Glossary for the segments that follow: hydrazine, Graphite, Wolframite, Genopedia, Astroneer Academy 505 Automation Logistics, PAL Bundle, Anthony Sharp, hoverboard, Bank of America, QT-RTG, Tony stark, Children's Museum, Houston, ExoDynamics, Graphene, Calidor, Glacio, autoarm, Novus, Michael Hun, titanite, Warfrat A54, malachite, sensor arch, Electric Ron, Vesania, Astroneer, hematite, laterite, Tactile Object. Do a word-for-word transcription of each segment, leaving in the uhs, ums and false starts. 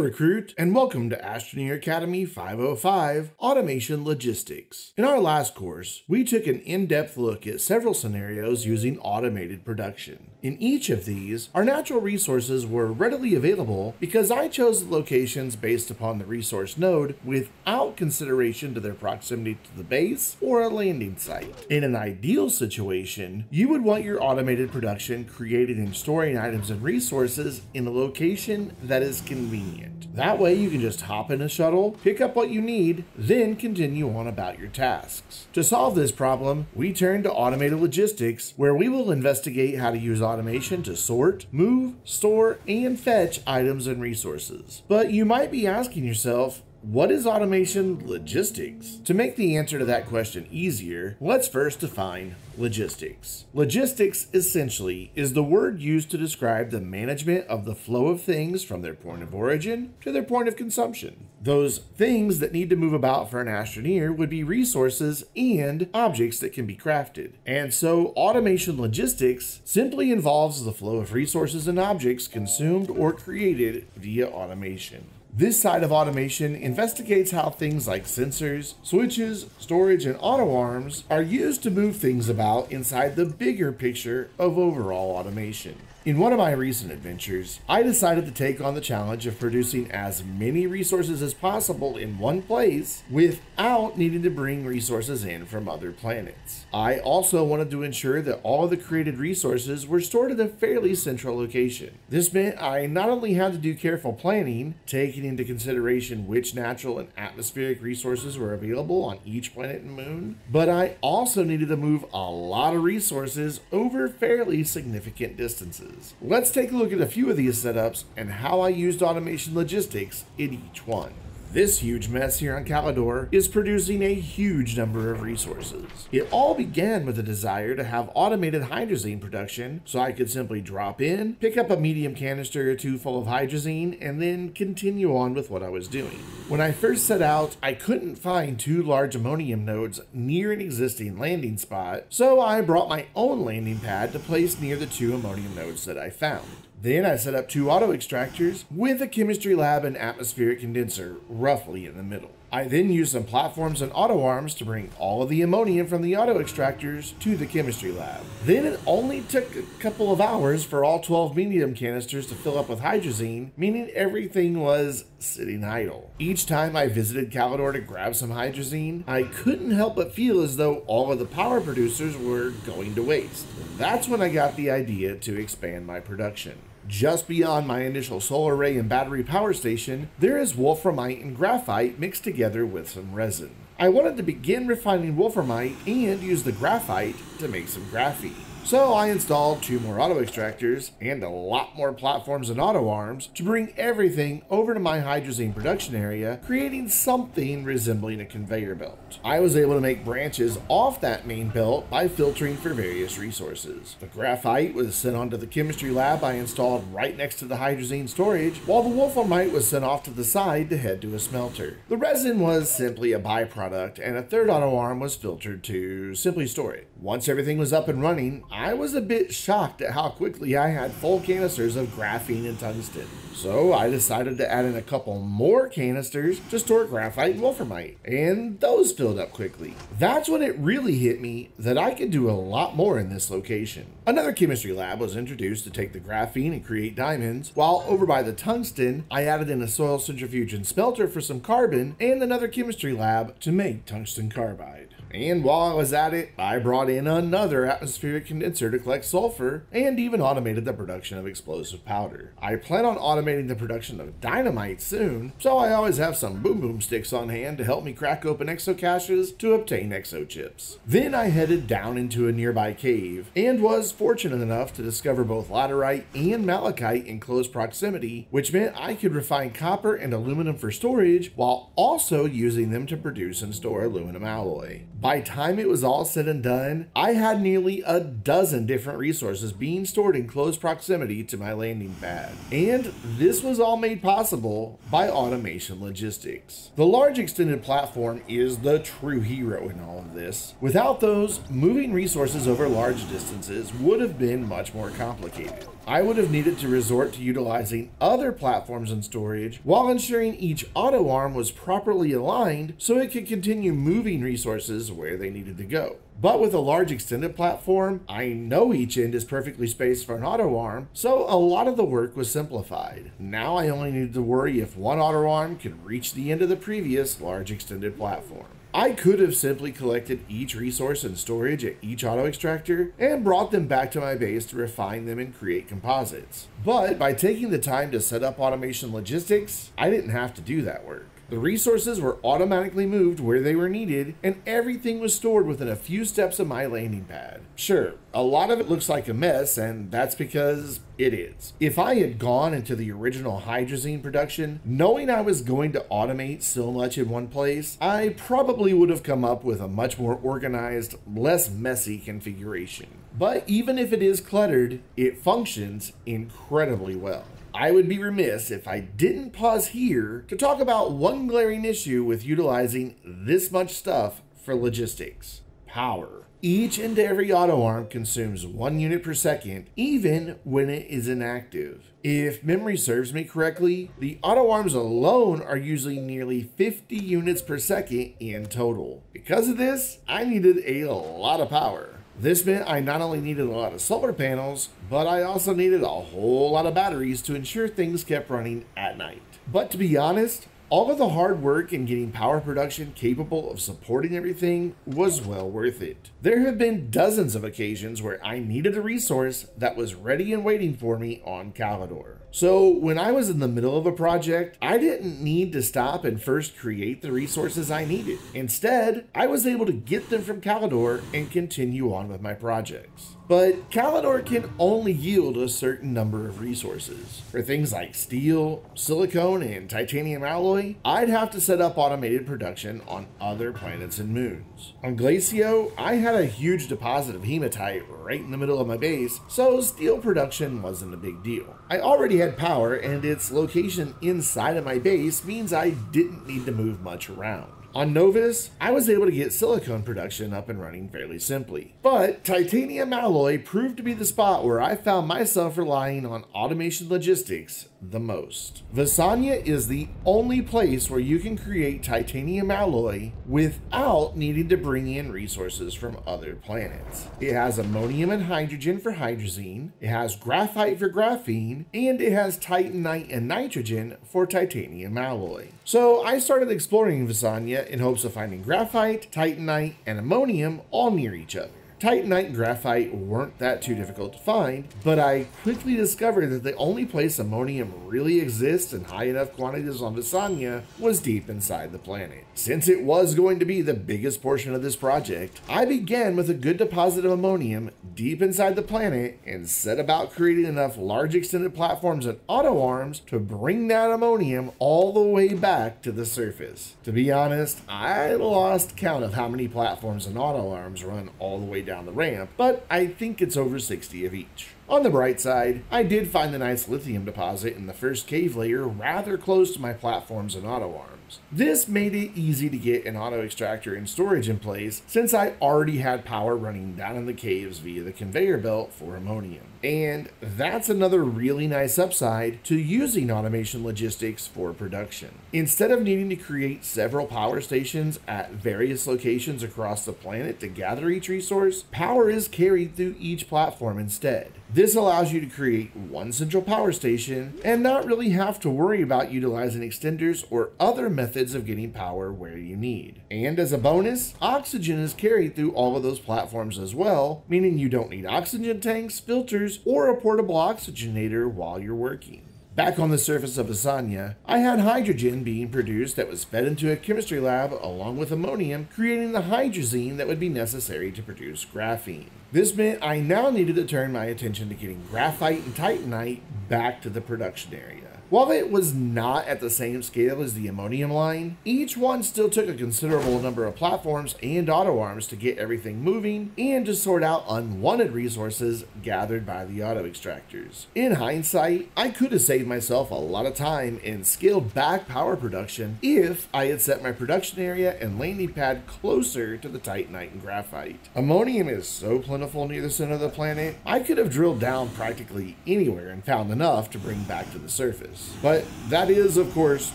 recruit, and welcome to Astroneer Academy five oh five Automation Logistics. In our last course, we took an in-depth look at several scenarios using automated production. In each of these, our natural resources were readily available because I chose the locations based upon the resource node without consideration to their proximity to the base or a landing site. In an ideal situation, you would want your automated production created in storing items and resources in a location that is convenient. That way you can just hop in a shuttle, pick up what you need, then continue on about your tasks. To solve this problem, we turn to automated logistics, where we will investigate how to use automation to sort, move, store, and fetch items and resources. But you might be asking yourself, what is automation logistics? To make the answer to that question easier, let's first define logistics. Logistics, essentially, is the word used to describe the management of the flow of things from their point of origin to their point of consumption. Those things that need to move about for an astroneer would be resources and objects that can be crafted. And so automation logistics simply involves the flow of resources and objects consumed or created via automation. This side of automation investigates how things like sensors, switches, storage, and auto arms are used to move things about inside the bigger picture of overall automation. In one of my recent adventures, I decided to take on the challenge of producing as many resources as possible in one place without needing to bring resources in from other planets. I also wanted to ensure that all of the created resources were stored at a fairly central location. This meant I not only had to do careful planning, taking into consideration which natural and atmospheric resources were available on each planet and moon, but I also needed to move a lot of resources over fairly significant distances. Let's take a look at a few of these setups and how I used automation logistics in each one. This huge mess here on Calidor is producing a huge number of resources. It all began with a desire to have automated hydrazine production, so I could simply drop in, pick up a medium canister or two full of hydrazine, and then continue on with what I was doing. When I first set out, I couldn't find two large ammonium nodes near an existing landing spot, so I brought my own landing pad to place near the two ammonium nodes that I found. Then I set up two auto extractors with a chemistry lab and atmospheric condenser roughly in the middle. I then used some platforms and auto arms to bring all of the ammonium from the auto extractors to the chemistry lab. Then it only took a couple of hours for all twelve medium canisters to fill up with hydrazine, meaning everything was sitting idle. Each time I visited Calidor to grab some hydrazine, I couldn't help but feel as though all of the power producers were going to waste. That's when I got the idea to expand my production. Just beyond my initial solar array and battery power station, there is Wolframite and Graphite mixed together with some resin. I wanted to begin refining Wolframite and use the Graphite to make some graphene. So I installed two more auto extractors and a lot more platforms and auto arms to bring everything over to my hydrazine production area, creating something resembling a conveyor belt. I was able to make branches off that main belt by filtering for various resources. The graphite was sent onto the chemistry lab I installed right next to the hydrazine storage, while the wolframite was sent off to the side to head to a smelter. The resin was simply a byproduct, and a third auto arm was filtered to simply store it. Once everything was up and running, I was a bit shocked at how quickly I had full canisters of graphene and tungsten. So I decided to add in a couple more canisters to store graphite and wolframite, and those filled up quickly. That's when it really hit me that I could do a lot more in this location. Another chemistry lab was introduced to take the graphene and create diamonds, while over by the tungsten, I added in a soil centrifuge and smelter for some carbon and another chemistry lab to make tungsten carbide. And while I was at it, I brought in another atmospheric condenser to collect sulfur and even automated the production of explosive powder. I plan on automating the production of dynamite soon, so I always have some boom boom sticks on hand to help me crack open exo caches to obtain exo chips. Then I headed down into a nearby cave and was fortunate enough to discover both laterite and malachite in close proximity, which meant I could refine copper and aluminum for storage while also using them to produce and store aluminum alloy. By the time it was all said and done, I had nearly a dozen different resources being stored in close proximity to my landing pad. And this was all made possible by Automation Logistics. The large extended platform is the true hero in all of this. Without those, moving resources over large distances would have been much more complicated. I would have needed to resort to utilizing other platforms and storage while ensuring each auto arm was properly aligned so it could continue moving resources where they needed to go. But with a large extended platform, I know each end is perfectly spaced for an auto arm, so a lot of the work was simplified. Now I only needed to worry if one auto arm could reach the end of the previous large extended platform. I could have simply collected each resource and storage at each auto extractor and brought them back to my base to refine them and create composites. But by taking the time to set up Automation Logistics, I didn't have to do that work. The resources were automatically moved where they were needed, and everything was stored within a few steps of my landing pad. Sure, a lot of it looks like a mess, and that's because it is. If I had gone into the original hydrazine production knowing I was going to automate so much in one place, I probably would have come up with a much more organized, less messy configuration. But even if it is cluttered, it functions incredibly well. I would be remiss if I didn't pause here to talk about one glaring issue with utilizing this much stuff for logistics: power. Each and every auto arm consumes one unit per second, even when it is inactive. If memory serves me correctly, the auto arms alone are usually nearly fifty units per second in total. Because of this, I needed a lot of power. This meant I not only needed a lot of solar panels, but I also needed a whole lot of batteries to ensure things kept running at night. But to be honest, all of the hard work in getting power production capable of supporting everything was well worth it. There have been dozens of occasions where I needed a resource that was ready and waiting for me on Calidor. So when I was in the middle of a project, I didn't need to stop and first create the resources I needed. Instead, I was able to get them from Calidor and continue on with my projects. But Calidor can only yield a certain number of resources. For things like steel, silicone, and titanium alloy, I'd have to set up automated production on other planets and moons. On Glacio, I had a huge deposit of hematite right in the middle of my base, so steel production wasn't a big deal. I already had power, and its location inside of my base means I didn't need to move much around. On Novus, I was able to get silicone production up and running fairly simply. But titanium alloy proved to be the spot where I found myself relying on Automation Logistics the most. Vesania is the only place where you can create titanium alloy without needing to bring in resources from other planets. It has ammonium and hydrogen for hydrazine, it has graphite for graphene, and it has titanite and nitrogen for titanium alloy. So I started exploring Vesania in hopes of finding graphite, titanite, and ammonium all near each other. Titanite and graphite weren't that too difficult to find, but I quickly discovered that the only place ammonium really exists in high enough quantities on Vesania was deep inside the planet. Since it was going to be the biggest portion of this project, I began with a good deposit of ammonium deep inside the planet and set about creating enough large extended platforms and auto arms to bring that ammonium all the way back to the surface. To be honest, I lost count of how many platforms and auto arms run all the way down down the ramp, but I think it's over sixty of each. On the bright side, I did find the nice lithium deposit in the first cave layer rather close to my platforms and auto arms. This made it easy to get an auto extractor and storage in place since I already had power running down in the caves via the conveyor belt for ammonium. And that's another really nice upside to using Automation Logistics for production. Instead of needing to create several power stations at various locations across the planet to gather each resource, power is carried through each platform instead. This allows you to create one central power station and not really have to worry about utilizing extenders or other methods of getting power where you need. And as a bonus, oxygen is carried through all of those platforms as well, meaning you don't need oxygen tanks, filters, or a portable oxygenator while you're working. Back on the surface of Vesania, I had hydrogen being produced that was fed into a chemistry lab along with ammonium, creating the hydrazine that would be necessary to produce graphene. This meant I now needed to turn my attention to getting graphite and titanite back to the production area. While it was not at the same scale as the ammonium line, each one still took a considerable number of platforms and auto arms to get everything moving and to sort out unwanted resources gathered by the auto extractors. In hindsight, I could have saved myself a lot of time and scaled back power production if I had set my production area and landing pad closer to the titanite and graphite. Ammonium is so plentiful near the center of the planet, I could have drilled down practically anywhere and found enough to bring back to the surface. But that is, of course,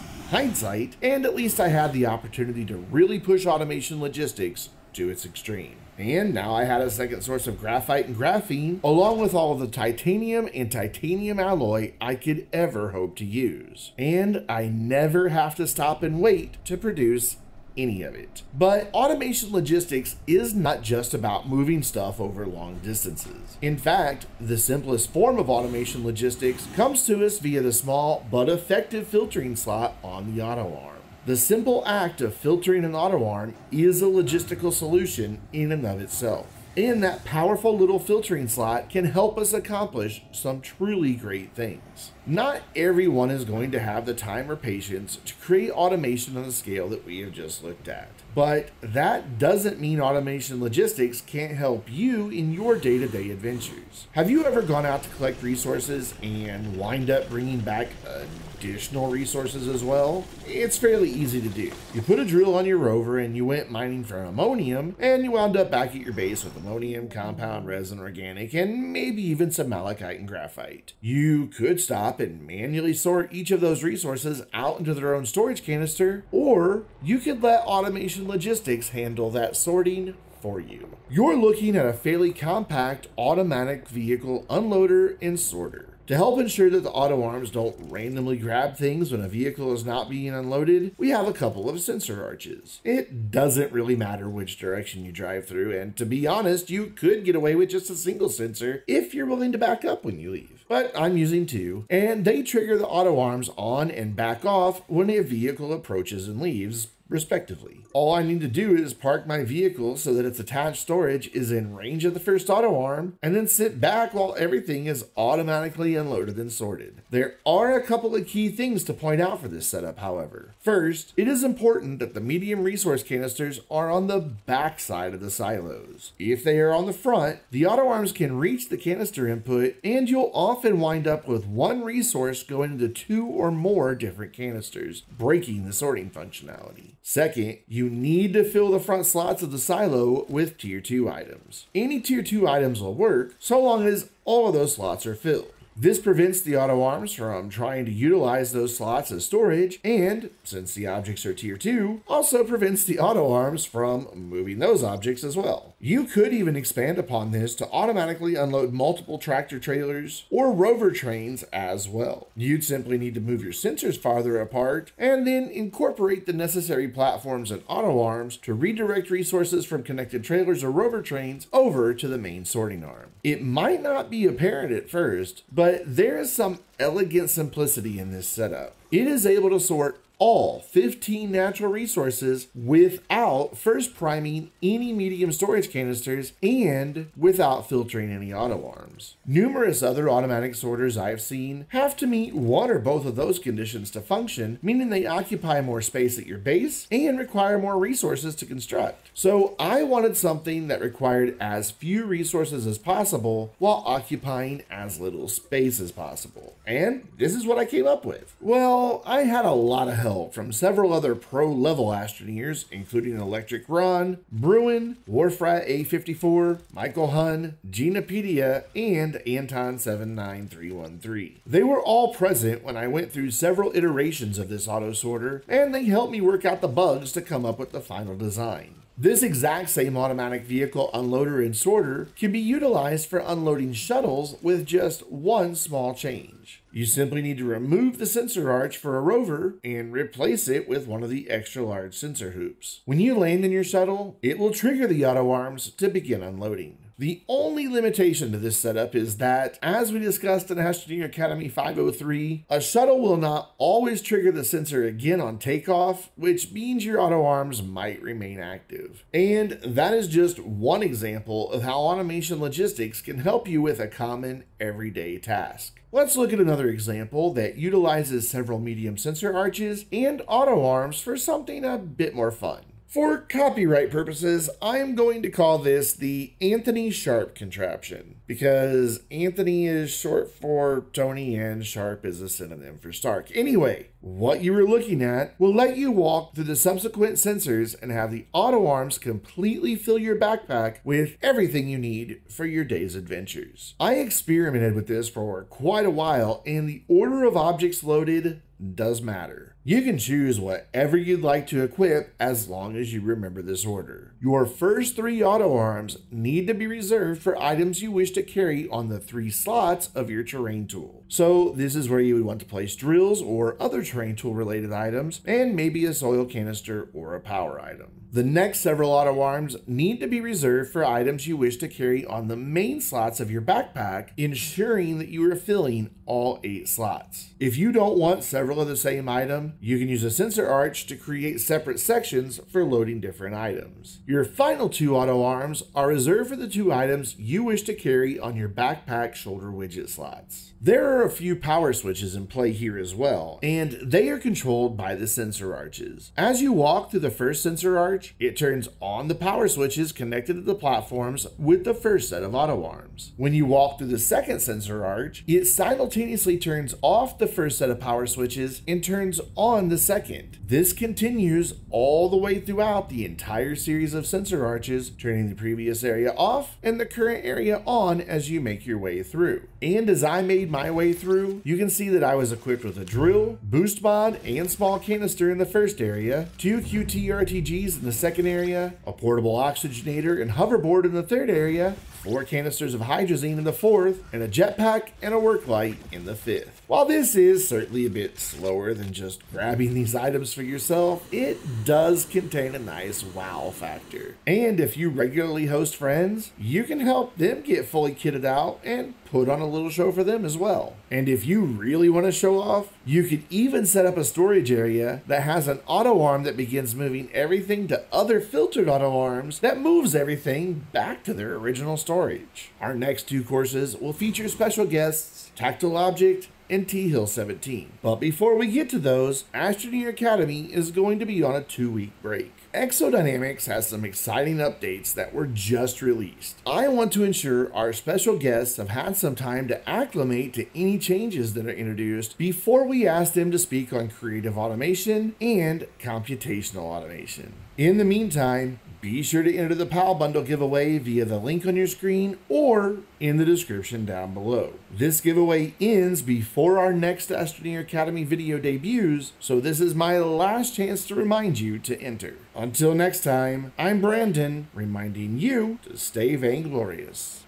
hindsight, and at least I had the opportunity to really push automation logistics to its extreme. And now I had a second source of graphite and graphene, along with all of the titanium and titanium alloy I could ever hope to use. And I never have to stop and wait to produce any of it. But automation logistics is not just about moving stuff over long distances. In fact, the simplest form of automation logistics comes to us via the small but effective filtering slot on the auto arm. The simple act of filtering an auto arm is a logistical solution in and of itself, and that powerful little filtering slot can help us accomplish some truly great things. Not everyone is going to have the time or patience to create automation on the scale that we have just looked at, but that doesn't mean automation logistics can't help you in your day-to-day adventures. Have you ever gone out to collect resources and wind up bringing back a additional resources as well? It's fairly easy to do. You put a drill on your rover and you went mining for ammonium, and you wound up back at your base with ammonium, compound, resin, organic, and maybe even some malachite and graphite. You could stop and manually sort each of those resources out into their own storage canister, or you could let automation logistics handle that sorting for you. You're looking at a fairly compact automatic vehicle unloader and sorter. To help ensure that the auto arms don't randomly grab things when a vehicle is not being unloaded, we have a couple of sensor arches. It doesn't really matter which direction you drive through, and to be honest, you could get away with just a single sensor if you're willing to back up when you leave. But I'm using two, and they trigger the auto arms on and back off when a vehicle approaches and leaves, respectively. All I need to do is park my vehicle so that its attached storage is in range of the first auto arm, and then sit back while everything is automatically unloaded and sorted. There are a couple of key things to point out for this setup, however. First, it is important that the medium resource canisters are on the back side of the silos. If they are on the front, the auto arms can reach the canister input, and you'll often wind up with one resource going into two or more different canisters, breaking the sorting functionality. Second, you need to fill the front slots of the silo with tier two items. Any tier two items will work so long as all of those slots are filled. This prevents the auto arms from trying to utilize those slots as storage, and since the objects are tier two, also prevents the auto arms from moving those objects as well. You could even expand upon this to automatically unload multiple tractor trailers or rover trains as well. You'd simply need to move your sensors farther apart and then incorporate the necessary platforms and auto arms to redirect resources from connected trailers or rover trains over to the main sorting arm. It might not be apparent at first, but there is some elegant simplicity in this setup. It is able to sort all fifteen natural resources without first priming any medium storage canisters and without filtering any auto arms. Numerous other automatic sorters I've seen have to meet one or both of those conditions to function, meaning they occupy more space at your base and require more resources to construct. So I wanted something that required as few resources as possible while occupying as little space as possible. And this is what I came up with. Well, I had a lot of help from several other pro-level Astroneers, including Electric Ron, Bruin, Warfrat A fifty-four, Michael Hun, Genopedia, and Anton seven nine three one three. They were all present when I went through several iterations of this auto sorter, and they helped me work out the bugs to come up with the final design. This exact same automatic vehicle unloader and sorter can be utilized for unloading shuttles with just one small change. You simply need to remove the sensor arch for a rover and replace it with one of the extra large sensor hoops. When you land in your shuttle, it will trigger the auto arms to begin unloading. The only limitation to this setup is that, as we discussed in Astroneer Academy five oh three, a shuttle will not always trigger the sensor again on takeoff, which means your auto arms might remain active. And that is just one example of how automation logistics can help you with a common everyday task. Let's look at another example that utilizes several medium sensor arches and auto arms for something a bit more fun. For copyright purposes, I am going to call this the Anthony Sharp contraption, because Anthony is short for Tony and Sharp is a synonym for Stark. Anyway, what you were looking at will let you walk through the subsequent sensors and have the auto arms completely fill your backpack with everything you need for your day's adventures. I experimented with this for quite a while, and the order of objects loaded does matter. You can choose whatever you'd like to equip as long as you remember this order. Your first three auto arms need to be reserved for items you wish to carry on the three slots of your terrain tool. So this is where you would want to place drills or other terrain tool related items, and maybe a soil canister or a power item. The next several auto arms need to be reserved for items you wish to carry on the main slots of your backpack, ensuring that you are filling all eight slots. If you don't want several of the same item, you can use a sensor arch to create separate sections for loading different items. Your final two auto arms are reserved for the two items you wish to carry on your backpack shoulder widget slots. There are a few power switches in play here as well, and they are controlled by the sensor arches. As you walk through the first sensor arch, it turns on the power switches connected to the platforms with the first set of auto arms. When you walk through the second sensor arch, it simultaneously turns off the first set of power switches and turns on on the second. This continues all the way throughout the entire series of sensor arches, turning the previous area off and the current area on as you make your way through. And as I made my way through, you can see that I was equipped with a drill, boost mod, and small canister in the first area, two Q T R T Gs in the second area, a portable oxygenator and hoverboard in the third area, four canisters of hydrazine in the fourth, and a jetpack and a work light in the fifth. While this is certainly a bit slower than just grabbing these items for yourself, it does contain a nice wow factor. And if you regularly host friends, you can help them get fully kitted out and put on a little show for them as well. And if you really want to show off, you could even set up a storage area that has an auto arm that begins moving everything to other filtered auto arms that moves everything back to their original storage. Our next two courses will feature special guests, Tactile Object, and T Hill seventeen. But before we get to those, Astroneer Academy is going to be on a two-week break. ExoDynamics has some exciting updates that were just released. I want to ensure our special guests have had some time to acclimate to any changes that are introduced before we ask them to speak on creative automation and computational automation. In the meantime, be sure to enter the PAL Bundle giveaway via the link on your screen or in the description down below. This giveaway ends before our next Astroneer Academy video debuts, so this is my last chance to remind you to enter. Until next time, I'm Brandon, reminding you to stay vainglorious.